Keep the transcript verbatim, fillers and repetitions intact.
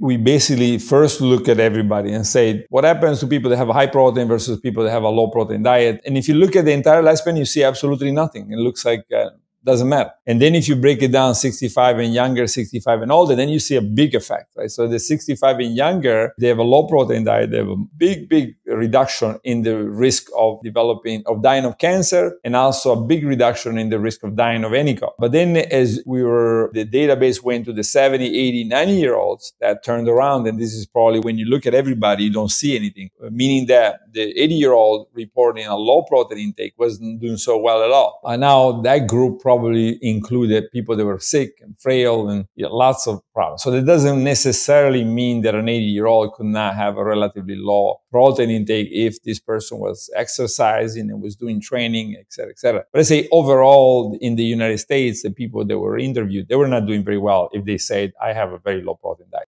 we basically first look at everybody and say, what happens to people that have a high protein versus people that have a low protein diet? And if you look at the entire lifespan, you see absolutely nothing. It looks like uh, doesn't matter. And then if you break it down sixty-five and younger, sixty-five and older, then you see a big effect, right? So the sixty-five and younger, they have a low protein diet. They have a big, big reduction in the risk of developing, of dying of cancer, and also a big reduction in the risk of dying of any cause. But then as we were, the database went to the seventy, eighty, ninety year olds, that turned around. And this is probably when you look at everybody, you don't see anything, meaning that the eighty year old reporting a low protein intake wasn't doing so well at all. And now that group probably included people that were sick and frail and you know, lots of problems. So that doesn't necessarily mean that an eighty-year-old could not have a relatively low protein intake if this person was exercising and was doing training, et cetera, et cetera. But I say overall in the United States, the people that were interviewed, they were not doing very well if they said, I have a very low protein diet.